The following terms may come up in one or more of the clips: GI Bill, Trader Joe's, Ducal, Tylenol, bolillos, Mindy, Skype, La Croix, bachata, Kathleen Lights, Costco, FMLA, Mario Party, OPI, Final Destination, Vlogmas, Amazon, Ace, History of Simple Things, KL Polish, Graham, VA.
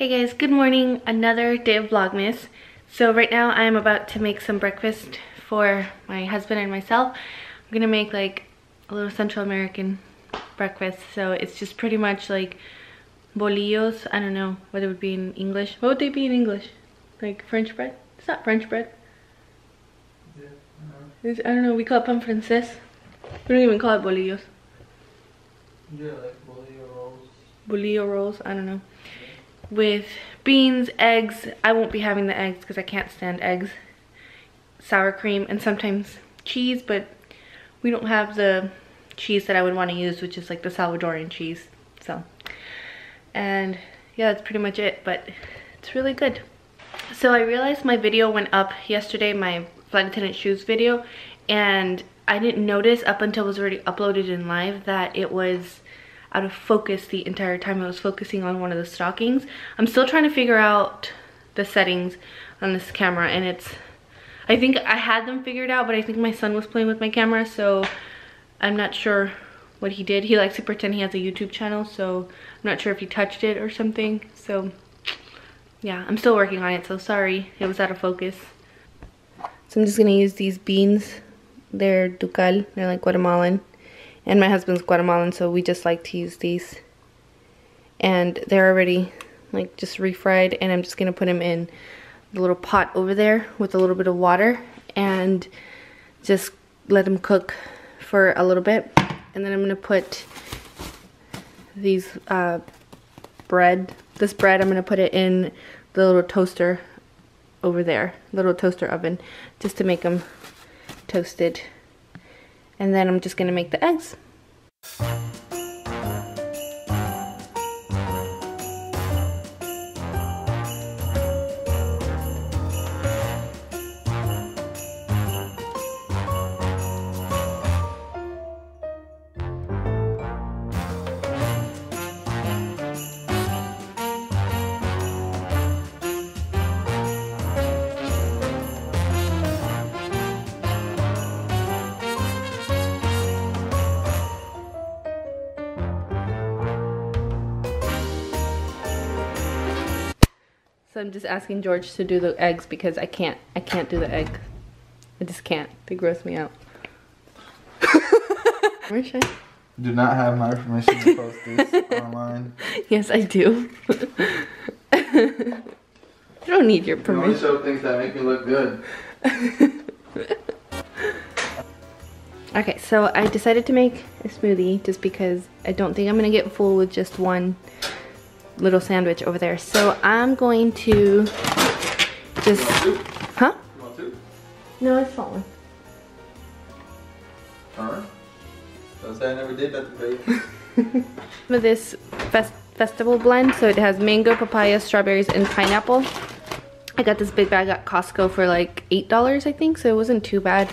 Hey guys, good morning. Another day of Vlogmas. So right now I'm about to make some breakfast for my husband and myself. I'm gonna make like a little Central American breakfast. So it's just pretty much like bolillos. I don't know what it would be in English. What would they be in English? Like French bread? It's not French bread. Yeah, I don't know. We call it pan francés. We don't even call it bolillos. Yeah, like bolillo rolls. Bolillo rolls, I don't know. With beans, eggs. I won't be having the eggs because I can't stand eggs. Sour cream and sometimes cheese, but we don't have the cheese that I would want to use, which is like the Salvadorian cheese. So, and yeah, that's pretty much it, but it's really good. So I realized my video went up yesterday, my flight attendant shoes video, and I didn't notice up until it was already uploaded in live that it was out of focus the entire time. I was focusing on one of the stockings. I'm still trying to figure out the settings on this camera, and I think I had them figured out, but I think my son was playing with my camera, so I'm not sure what he did. He likes to pretend he has a YouTube channel, so I'm not sure if he touched it or something. So yeah, I'm still working on it, so sorry it was out of focus. So I'm just gonna use these beans. They're Ducal, they're like Guatemalan. And my husband's Guatemalan, so we just like to use these. And they're already like just refried, and I'm just gonna put them in the little pot over there with a little bit of water and just let them cook for a little bit. And then I'm gonna put these bread, I'm gonna put it in the little toaster over there, little toaster oven, just to make them toasted. And then I'm just gonna make the eggs. I'm just asking George to do the eggs because I can't do the egg. I just can't. They gross me out. Where should I? Do not have my permission to post this online. Yes, I do. I don't need your permission. You only show things that make me look good. Okay, so I decided to make a smoothie just because I don't think I'm gonna get full with just one little sandwich over there. So I'm going to just... Huh? You want two? No, it's not one. Alright. Don't say I never did that to you. This festival blend, so it has mango, papaya, strawberries, and pineapple. I got this big bag at Costco for like $8, I think, so it wasn't too bad.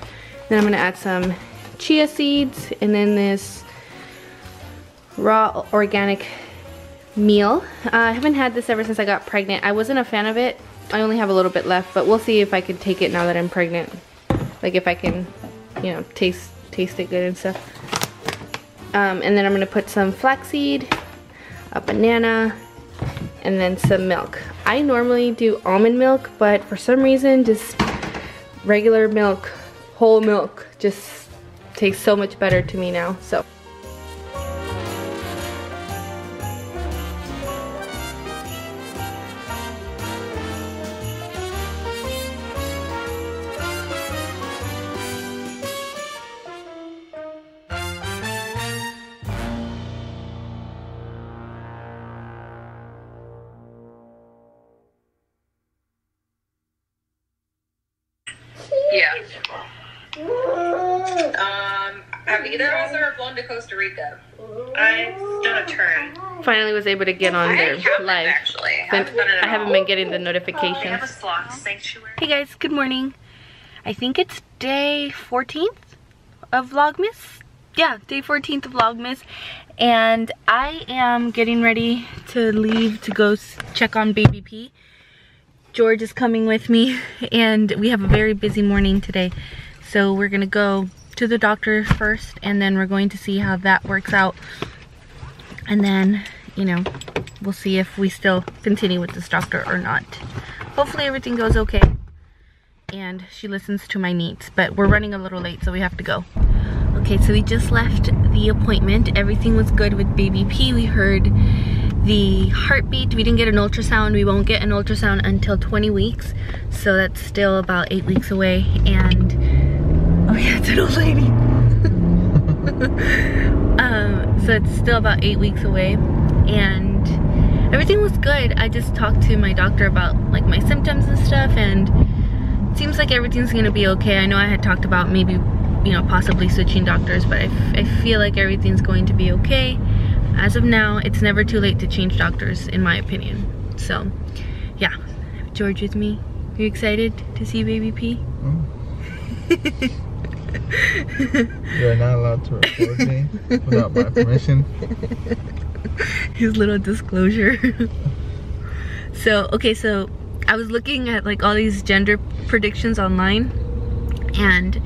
Then I'm gonna add some chia seeds, and then this raw organic meal. I haven't had this ever since I got pregnant. I wasn't a fan of it. I only have a little bit left, but we'll see if I can take it now that I'm pregnant. Like if I can, you know, taste it good and stuff. And then I'm gonna put some flaxseed, a banana, and then some milk. I normally do almond milk, but for some reason just regular milk, whole milk, just tastes so much better to me now. So yeah. Have either of us ever flown to Costa Rica? I've done a turn. Finally was able to get on their live. Actually, I haven't been getting the notifications. They have a sloth sanctuary. Hey guys, good morning. I think it's day 14th of Vlogmas. Yeah, day 14th of Vlogmas. And I am getting ready to leave to go check on Baby P. George is coming with me, and we have a very busy morning today. So we're gonna go to the doctor first, and then we're going to see how that works out. And then, you know, we'll see if we still continue with this doctor or not. Hopefully everything goes okay and she listens to my needs, but we're running a little late, so we have to go. Okay, so we just left the appointment. Everything was good with baby P. We heard the heartbeat. We didn't get an ultrasound. We won't get an ultrasound until 20 weeks, so that's still about 8 weeks away. And oh yeah, it's an old lady. So it's still about 8 weeks away, and everything was good. I just talked to my doctor about like my symptoms and stuff, and it seems like everything's gonna be okay. I know I had talked about maybe, you know, possibly switching doctors, but I feel like everything's going to be okay. As of now, it's never too late to change doctors, in my opinion. So, yeah, I have George with me. Are you excited to see baby P? Mm. You're not allowed to record me without my permission. His little disclosure. So, okay, so I was looking at like all these gender predictions online, and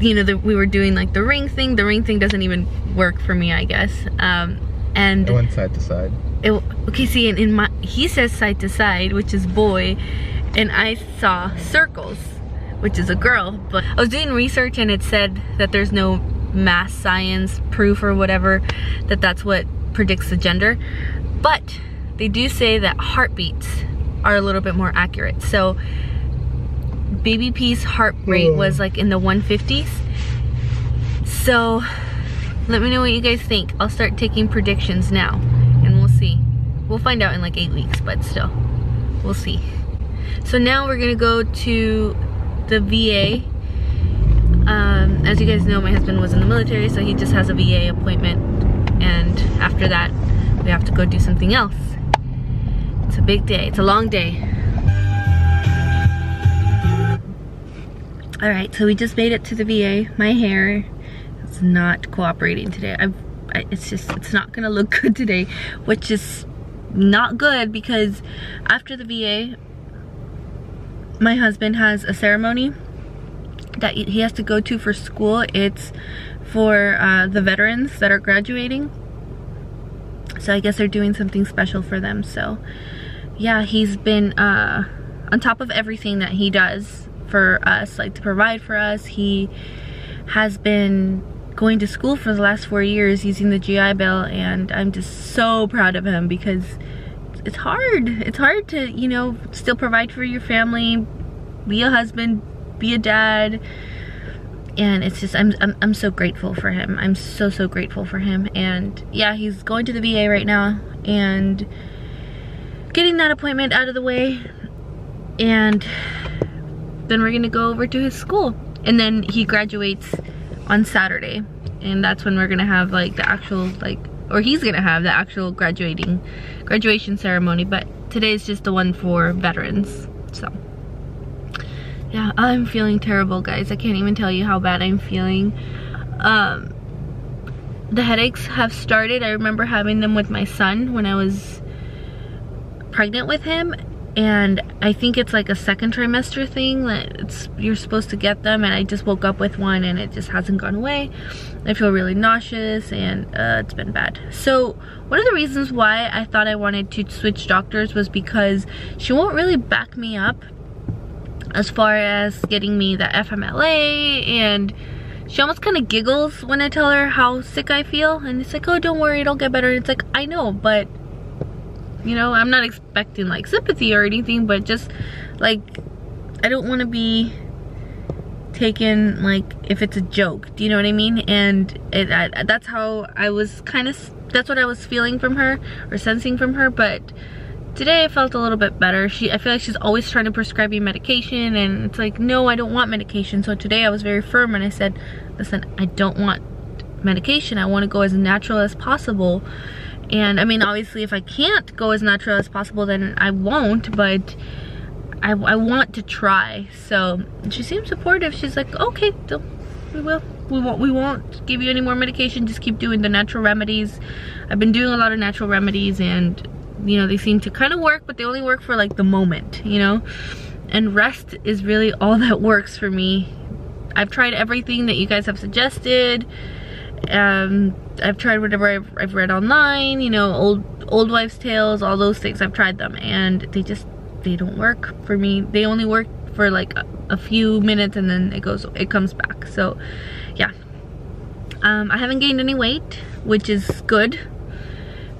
you know, we were doing like the ring thing. The ring thing doesn't even work for me, I guess. And it went side to side. Okay, see, and he says side to side, which is boy, and I saw circles, which is a girl. But I was doing research and it said that there's no mass science proof or whatever that's what predicts the gender, but they do say that heartbeats are a little bit more accurate. So baby P's heart rate was like in the 150s. So let me know what you guys think. I'll start taking predictions now and we'll see. We'll find out in like 8 weeks, but still, we'll see. So now we're gonna go to the VA. As you guys know, my husband was in the military, so he just has a VA appointment, and after that we have to go do something else. It's a big day. It's a long day. Alright, so we just made it to the VA. My hair is not cooperating today. It's not gonna look good today, which is not good, because after the VA my husband has a ceremony that he has to go to for school. It's for the veterans that are graduating. So I guess they're doing something special for them. So yeah, he's been on top of everything that he does for us, like to provide for us. He has been going to school for the last 4 years using the GI Bill, and I'm just so proud of him, because it's hard. It's hard to, you know, still provide for your family, be a husband, be a dad, and it's just, I'm so grateful for him. I'm so, so grateful for him. And yeah, he's going to the VA right now and getting that appointment out of the way, and then we're gonna go over to his school, and then he graduates on Saturday, and that's when we're gonna have like the actual like, or he's gonna have the actual graduation ceremony, but today's just the one for veterans. So yeah, I'm feeling terrible, guys. I can't even tell you how bad I'm feeling. The headaches have started. I remember having them with my son when I was pregnant with him, and I think it's like a second trimester thing that you're supposed to get them, and I just woke up with one and it just hasn't gone away. I feel really nauseous, and it's been bad. So one of the reasons why I thought I wanted to switch doctors was because she won't really back me up as far as getting me the FMLA, and she almost kind of giggles when I tell her how sick I feel, and it's like, oh, don't worry, it'll get better. And it's like, I know, but you know, I'm not expecting like sympathy or anything, but just like, I don't want to be taken like if it's a joke. Do you know what I mean? And that's how I was kind of, that's what I was feeling from her, or sensing from her. But today I felt a little bit better. I feel like she's always trying to prescribe me medication, and it's like, no, I don't want medication. So today I was very firm and I said, listen, I don't want medication. I want to go as natural as possible. And I mean, obviously if I can't go as natural as possible, then I won't, but I want to try. So she seems supportive. She's like, okay, we won't give you any more medication, just keep doing the natural remedies. I've been doing a lot of natural remedies, and you know, they seem to kind of work, but they only work for like the moment, you know, and rest is really all that works for me. I've tried everything that you guys have suggested, I've tried whatever I've read online, you know, old wives' tales, all those things. I've tried them and they don't work for me. They only work for like a few minutes and then it comes back. So yeah, I haven't gained any weight, which is good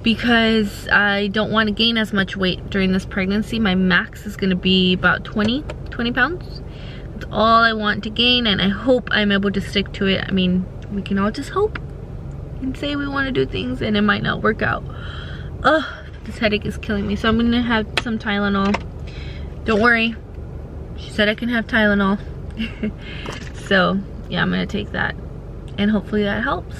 because I don't want to gain as much weight during this pregnancy. My max is going to be about 20 pounds. That's all I want to gain, and I hope I'm able to stick to it. I mean, we can all just hope and say we want to do things and it might not work out. Ugh, this headache is killing me. So I'm gonna have some Tylenol. Don't worry, she said I can have Tylenol. So yeah, I'm gonna take that and hopefully that helps.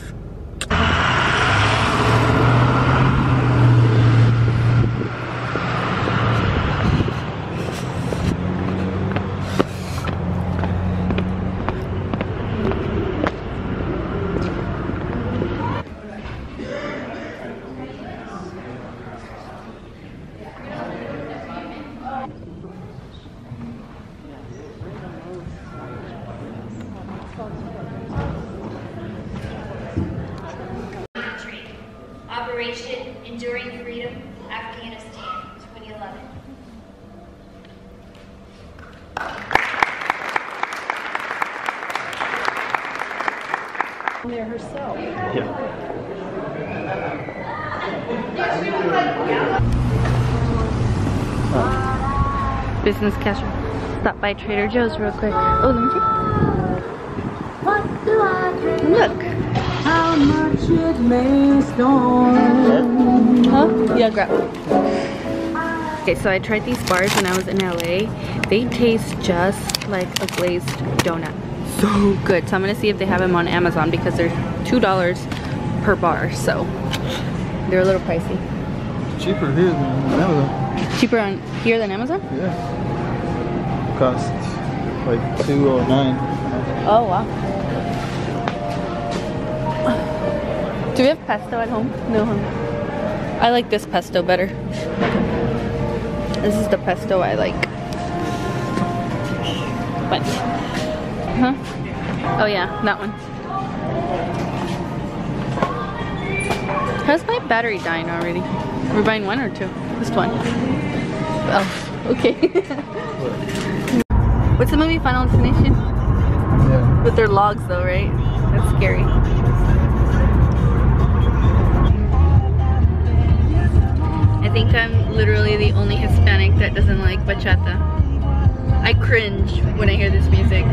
Enduring Freedom, Afghanistan, 2011. There herself. Yeah. Business casual. Stop by Trader Joe's real quick. Oh, let me see. What do I drink? Look. How much it may storm. Huh? Yeah, grab. Okay, so I tried these bars when I was in LA. They taste just like a glazed donut. So good. So I'm gonna see if they have them on Amazon because they're $2 per bar. So they're a little pricey. Cheaper here than Amazon. Cheaper on here than Amazon? Yeah. Costs like $2.09. Oh wow. Do we have pesto at home? No. I like this pesto better. This is the pesto I like. But, huh? Oh yeah, that one. How's my battery dying already? We're buying one or two? Just one. Oh, okay. What's the movie Final Destination? Yeah. With their logs though, right? That's scary. I think I'm literally the only Hispanic that doesn't like bachata. I cringe when I hear this music.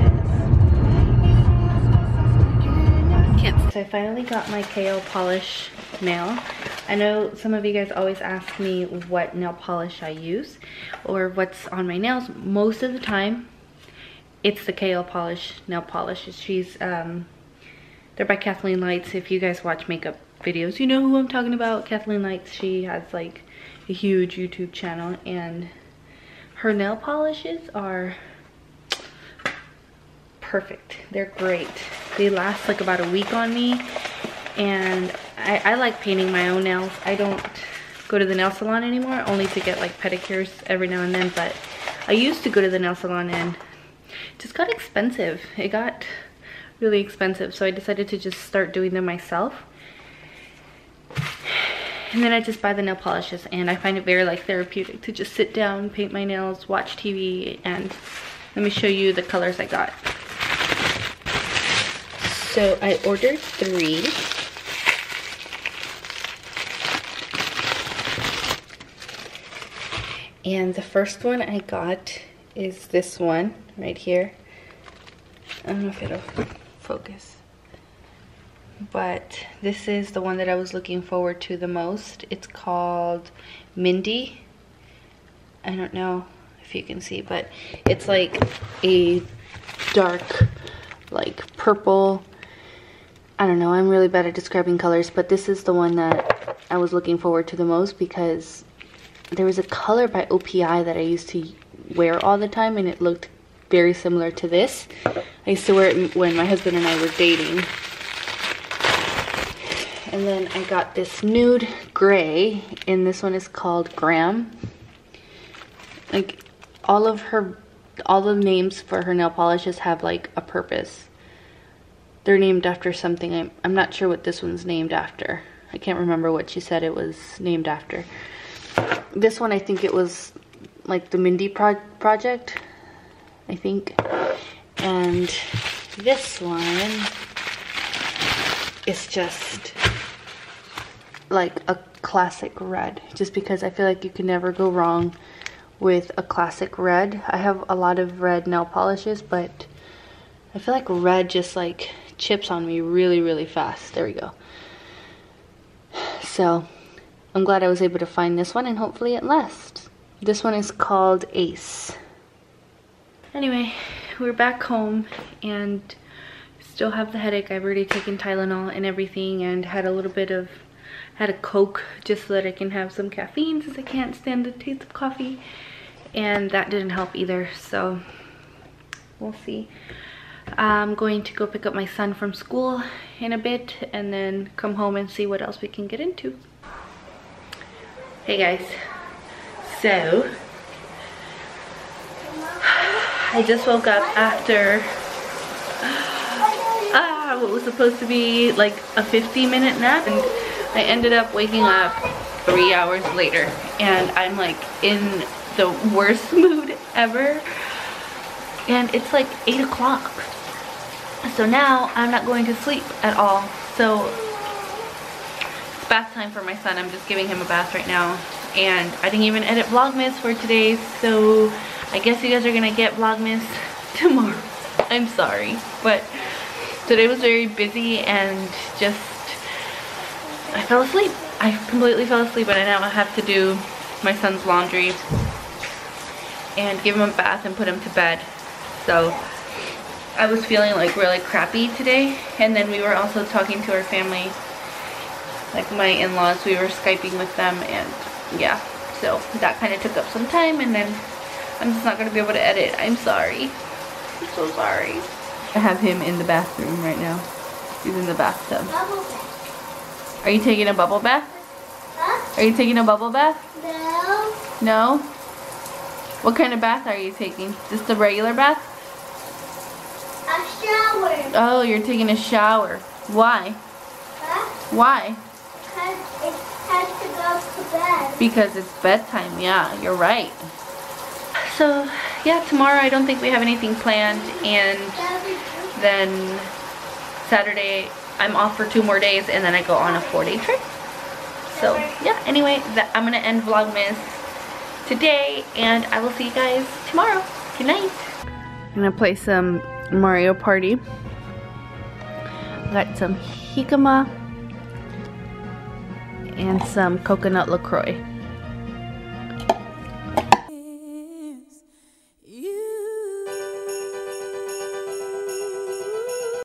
Can't. So I finally got my KL Polish nail. I know some of you guys always ask me what nail polish I use or what's on my nails. Most of the time, it's the KL Polish nail polish. She's, they're by Kathleen Lights. If you guys watch makeup videos, you know who I'm talking about. Kathleen Lights, she has like a huge YouTube channel, and her nail polishes are perfect. They're great. They last like about a week on me, and I like painting my own nails. I don't go to the nail salon anymore, only to get like pedicures every now and then, but I used to go to the nail salon and it just got expensive. It got really expensive, so I decided to just start doing them myself. And then I just buy the nail polishes, and I find it very like therapeutic to just sit down, paint my nails, watch TV, and let me show you the colors I got. So I ordered 3. And the first one I got is this one right here. I don't know if it'll focus. But this is the one that I was looking forward to the most. It's called Mindy. I don't know if you can see, but it's like a dark, like purple. I don't know, I'm really bad at describing colors, but this is the one that I was looking forward to the most because there was a color by OPI that I used to wear all the time, and it looked very similar to this. I used to wear it when my husband and I were dating. And then I got this nude gray, and this one is called Graham. Like all the names for her nail polishes have like a purpose. They're named after something. I'm not sure what this one's named after. I can't remember what she said it was named after. This one, I think it was like the Mindy project, I think. And this one is just like a classic red, just because I feel like you can never go wrong with a classic red. I have a lot of red nail polishes, but I feel like red just like chips on me really fast. There we go. So I'm glad I was able to find this one, and hopefully it lasts. This one is called Ace. Anyway, we're back home and still have the headache. I've already taken Tylenol and everything, and had a little bit of, had a Coke just so that I can have some caffeine, since I can't stand the taste of coffee, and that didn't help either. So we'll see. I'm going to go pick up my son from school in a bit and then come home and see what else we can get into. Hey guys, so I just woke up after what was supposed to be like a 50-minute nap, and I ended up waking up 3 hours later, and I'm like in the worst mood ever, and it's like 8 o'clock. So now I'm not going to sleep at all. So it's bath time for my son. I'm just giving him a bath right now, and I didn't even edit Vlogmas for today, so I guess you guys are gonna get Vlogmas tomorrow. I'm sorry, but today was very busy, and just I fell asleep. I completely fell asleep, and I now have to do my son's laundry and give him a bath and put him to bed. So I was feeling like really crappy today. And then we were also talking to our family, like my in-laws. We were Skyping with them, and yeah, so that kind of took up some time, and then I'm just not gonna be able to edit. I'm sorry. I'm so sorry. I have him in the bathroom right now. He's in the bathtub. Are you taking a bubble bath? Huh? Are you taking a bubble bath? No. No? What kind of bath are you taking? Just a regular bath? A shower. Oh, you're taking a shower. Why? Huh? Why? Because it's time to go to bed. Because it's bedtime, yeah, you're right. So, yeah, tomorrow I don't think we have anything planned, and then Saturday I'm off for 2 more days, and then I go on a 4-day trip. So, yeah, anyway, I'm going to end Vlogmas today, and I will see you guys tomorrow. Good night. I'm gonna play some Mario Party. Got some jicama and some coconut La Croix.